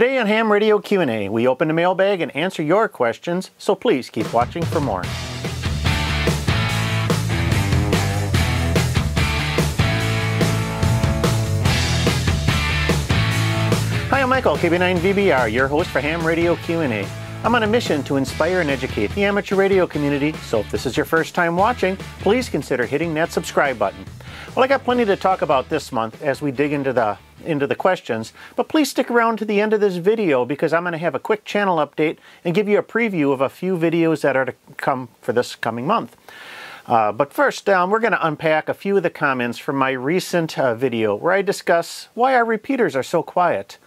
Today on Ham Radio Q&A, we open the mailbag and answer your questions, so please keep watching for more. Hi, I'm Michael, KB9VBR, your host for Ham Radio Q&A. I'm on a mission to inspire and educate the amateur radio community, so if this is your first time watching, please consider hitting that subscribe button. Well, I got plenty to talk about this month as we dig into the questions, but please stick around to the end of this video because I'm going to have a quick channel update and give you a preview of a few videos that are to come for this coming month. But first, we're going to unpack a few of the comments from my recent video where I discuss why our repeaters are so quiet.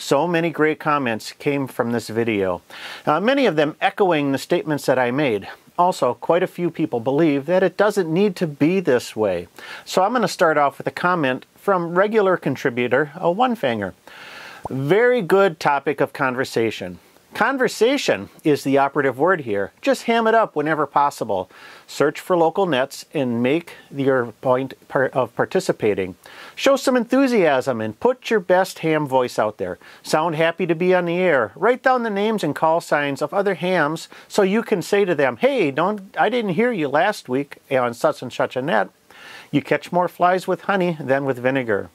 So many great comments came from this video, many of them echoing the statements that I made. Also, quite a few people believe that it doesn't need to be this way. So I'm going to start off with a comment from regular contributor, a one fanger. Very good topic of conversation. Conversation is the operative word here. Just ham it up whenever possible. Search for local nets and make your point of participating. Show some enthusiasm and put your best ham voice out there. Sound happy to be on the air. Write down the names and call signs of other hams so you can say to them, hey, I didn't hear you last week on such and such a net. You catch more flies with honey than with vinegar.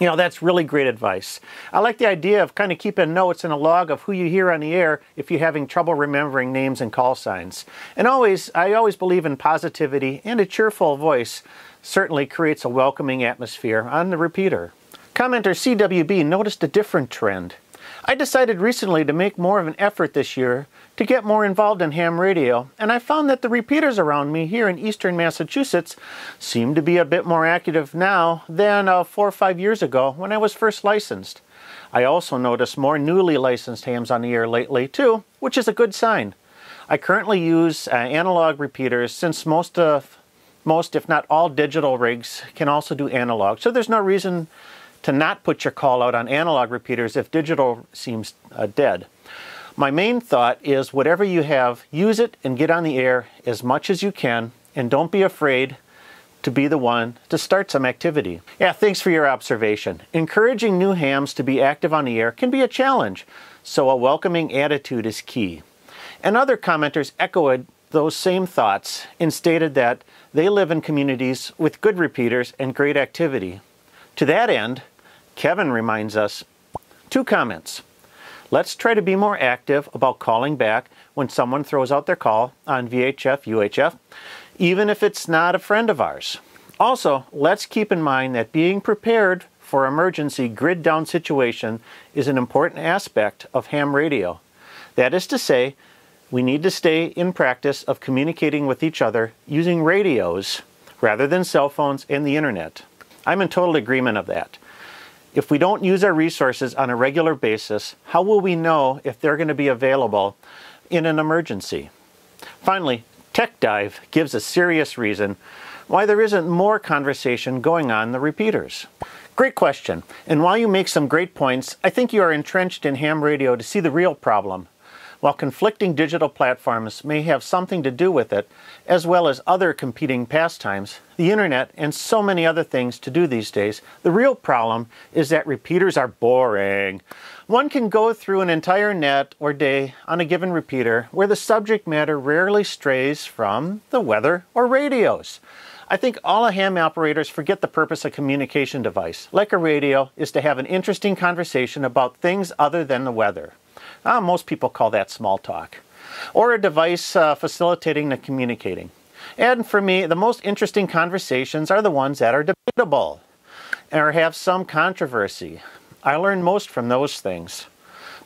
You know, that's really great advice. I like the idea of kind of keeping notes and a log of who you hear on the air if you're having trouble remembering names and call signs. And I always believe in positivity, and a cheerful voice certainly creates a welcoming atmosphere on the repeater. Commenter CWB noticed a different trend. I decided recently to make more of an effort this year to get more involved in ham radio, and I found that the repeaters around me here in eastern Massachusetts seem to be a bit more active now than 4 or 5 years ago when I was first licensed. I also noticed more newly licensed hams on the air lately too, which is a good sign. I currently use analog repeaters since most if not all digital rigs can also do analog, so there's no reason to not put your call out on analog repeaters if digital seems dead. My main thought is whatever you have, use it and get on the air as much as you can, and don't be afraid to be the one to start some activity. Yeah, thanks for your observation. Encouraging new hams to be active on the air can be a challenge, so a welcoming attitude is key. And other commenters echoed those same thoughts and stated that they live in communities with good repeaters and great activity. To that end, Kevin reminds us, 2 comments. Let's try to be more active about calling back when someone throws out their call on VHF, UHF, even if it's not a friend of ours. Also, let's keep in mind that being prepared for emergency grid down situation is an important aspect of ham radio. That is to say, we need to stay in practice of communicating with each other using radios rather than cell phones and the internet. I'm in total agreement of that. If we don't use our resources on a regular basis, how will we know if they're going to be available in an emergency? Finally, Tech Dive gives a serious reason why there isn't more conversation going on the repeaters. Great question, and while you make some great points, I think you are entrenched in ham radio to see the real problem. While conflicting digital platforms may have something to do with it, as well as other competing pastimes, the internet, and so many other things to do these days, the real problem is that repeaters are boring. One can go through an entire net or day on a given repeater where the subject matter rarely strays from the weather or radios. I think all ham operators forget the purpose of communication device, like a radio, is to have an interesting conversation about things other than the weather. Most people call that small talk, or a device facilitating the communicating. And for me, the most interesting conversations are the ones that are debatable or have some controversy. I learn most from those things,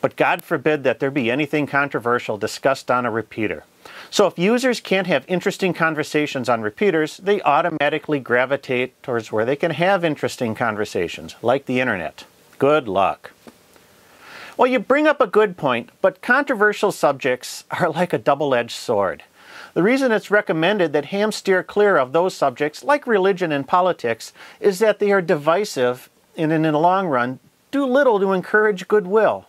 but God forbid that there be anything controversial discussed on a repeater. So if users can't have interesting conversations on repeaters, they automatically gravitate towards where they can have interesting conversations, like the internet. Good luck. Well, you bring up a good point, but controversial subjects are like a double-edged sword. The reason it's recommended that hams steer clear of those subjects, like religion and politics, is that they are divisive and, in the long run, do little to encourage goodwill.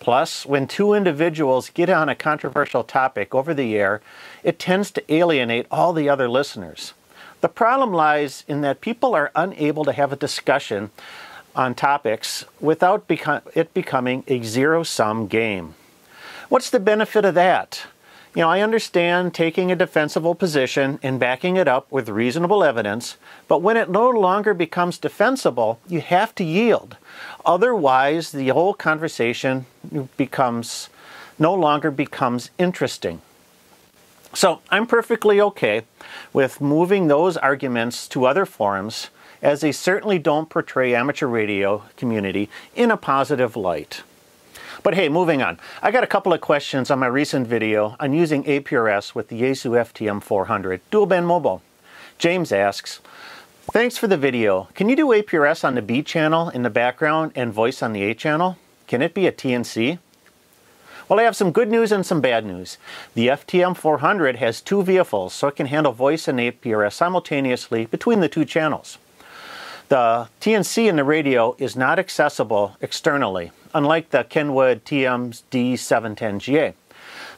Plus, when 2 individuals get on a controversial topic over the air, it tends to alienate all the other listeners. The problem lies in that people are unable to have a discussion on topics without it becoming a zero-sum game. What's the benefit of that? You know, I understand taking a defensible position and backing it up with reasonable evidence, but when it no longer becomes defensible, you have to yield. Otherwise, the whole conversation no longer becomes interesting. So I'm perfectly okay with moving those arguments to other forums, as they certainly don't portray amateur radio community in a positive light. But hey, moving on. I got a couple of questions on my recent video on using APRS with the Yaesu FTM-400 dual band mobile. James asks, "Thanks for the video. Can you do APRS on the B channel in the background and voice on the A channel? Can it be a TNC?" Well, I have some good news and some bad news. The FTM-400 has two vehicles, so it can handle voice and APRS simultaneously between the two channels. The TNC in the radio is not accessible externally, unlike the Kenwood TM-D710GA.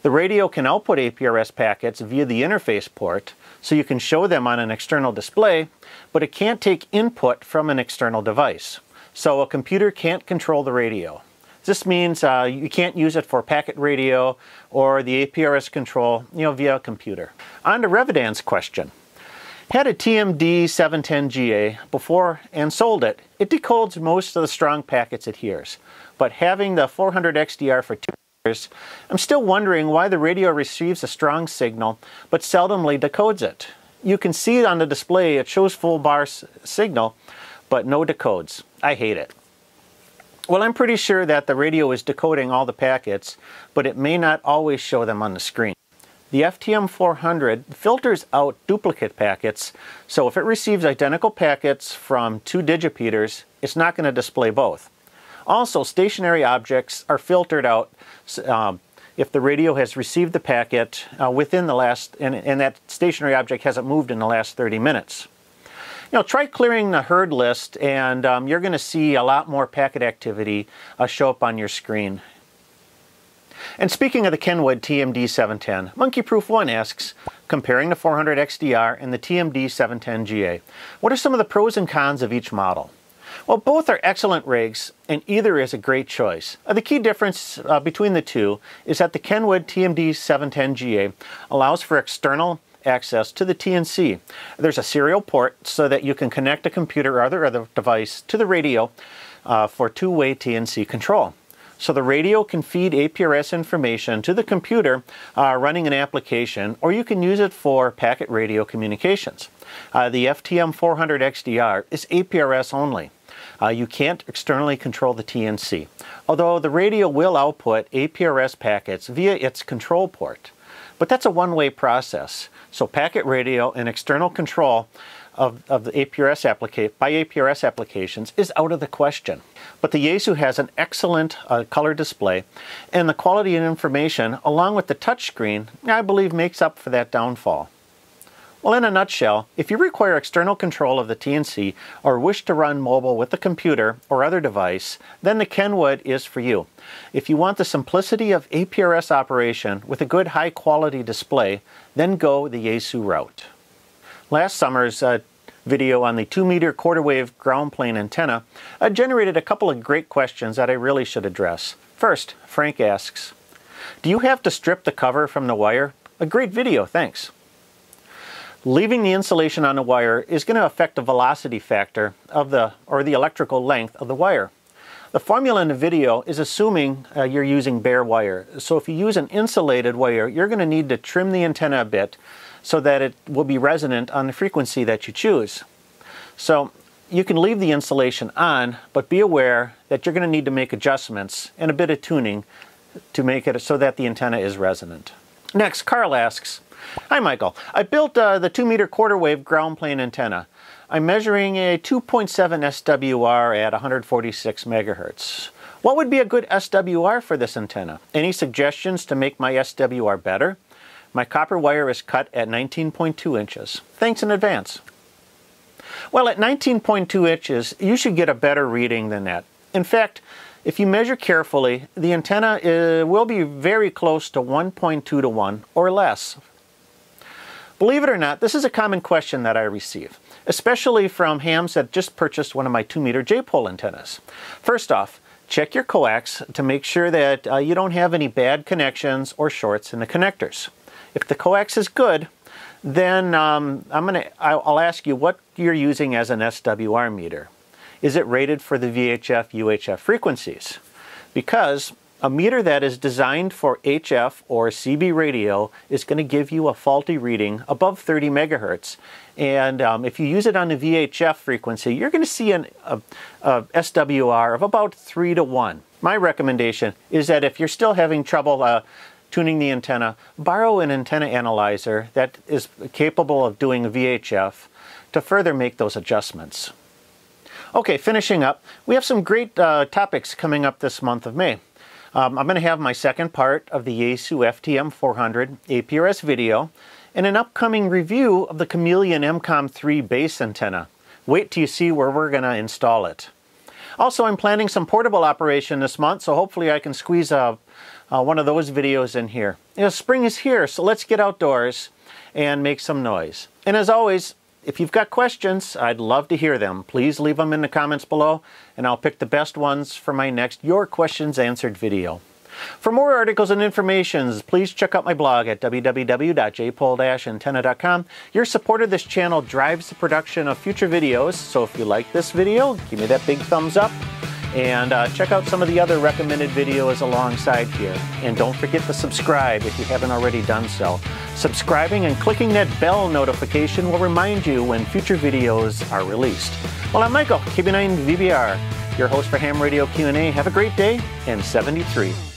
The radio can output APRS packets via the interface port, so you can show them on an external display, but it can't take input from an external device. So a computer can't control the radio. This means you can't use it for packet radio or the APRS control, you know, via a computer. On to Revidan's question. Had a TM-D710GA before and sold it. It decodes most of the strong packets it hears. But having the 400XDR for 2 years, I'm still wondering why the radio receives a strong signal but seldomly decodes it. You can see it on the display, it shows full bar signal, but no decodes. I hate it. Well, I'm pretty sure that the radio is decoding all the packets, but it may not always show them on the screen. The FTM-400 filters out duplicate packets, so if it receives identical packets from two digipeters, it's not going to display both. Also, stationary objects are filtered out if the radio has received the packet within the last, and that stationary object hasn't moved in the last 30 minutes. You know, try clearing the herd list, and you're going to see a lot more packet activity show up on your screen. And speaking of the Kenwood TM-D710, Monkeyproof1 asks, comparing the 400XDR and the TM-D710GA, what are some of the pros and cons of each model? Well, both are excellent rigs, and either is a great choice. The key difference between the two is that the Kenwood TM-D710GA allows for external access to the TNC. There's a serial port so that you can connect a computer or other device to the radio for two-way TNC control. So the radio can feed APRS information to the computer running an application, or you can use it for packet radio communications. The FTM-400XDR is APRS only. You can't externally control the TNC, although the radio will output APRS packets via its control port. But that's a one-way process, so packet radio and external control of the APRS applications is out of the question. But the Yaesu has an excellent color display, and the quality of information, along with the touchscreen, I believe makes up for that downfall. Well, in a nutshell, if you require external control of the TNC or wish to run mobile with a computer or other device, then the Kenwood is for you. If you want the simplicity of APRS operation with a good high-quality display, then go the Yaesu route. Last summer's video on the 2-meter quarter-wave ground plane antenna generated a couple of great questions that I really should address. First, Frank asks, "Do you have to strip the cover from the wire? A great video, thanks." Leaving the insulation on the wire is going to affect the velocity factor of the electrical length of the wire. The formula in the video is assuming you're using bare wire. So if you use an insulated wire, you're going to need to trim the antenna a bit so that it will be resonant on the frequency that you choose. So you can leave the insulation on, but be aware that you're going to need to make adjustments and a bit of tuning to make it so that the antenna is resonant. Next, Carl asks, "Hi Michael, I built the 2-meter quarter-wave ground plane antenna. I'm measuring a 2.7 SWR at 146 megahertz. What would be a good SWR for this antenna? Any suggestions to make my SWR better? My copper wire is cut at 19.2 inches. Thanks in advance." Well, at 19.2 inches, you should get a better reading than that. In fact, if you measure carefully, the antenna will be very close to 1.2 to 1 or less. Believe it or not, this is a common question that I receive, especially from hams that just purchased one of my 2-meter J-pole antennas. First off, check your coax to make sure that you don't have any bad connections or shorts in the connectors. If the coax is good, then I'll ask you what you're using as an SWR meter. Is it rated for the VHF, UHF frequencies? Because a meter that is designed for HF or CB radio is going to give you a faulty reading above 30 megahertz. And if you use it on the VHF frequency, you're going to see a SWR of about 3 to 1. My recommendation is that if you're still having trouble tuning the antenna, borrow an antenna analyzer that is capable of doing VHF to further make those adjustments. Okay, finishing up, we have some great topics coming up this month of May. I'm going to have my second part of the Yaesu FTM-400 APRS video and an upcoming review of the Chameleon MCOM3 base antenna. Wait till you see where we're going to install it. Also, I'm planning some portable operation this month, so hopefully I can squeeze one of those videos in here. You know, spring is here, so let's get outdoors and make some noise. And as always, if you've got questions, I'd love to hear them. Please leave them in the comments below, and I'll pick the best ones for my next Your Questions Answered video. For more articles and information, please check out my blog at www.jpole-antenna.com. Your support of this channel drives the production of future videos, so if you like this video, give me that big thumbs up, and check out some of the other recommended videos alongside here. And don't forget to subscribe if you haven't already done so. Subscribing and clicking that bell notification will remind you when future videos are released. Well, I'm Michael, KB9VBR, your host for Ham Radio Q&A. Have a great day, and 73.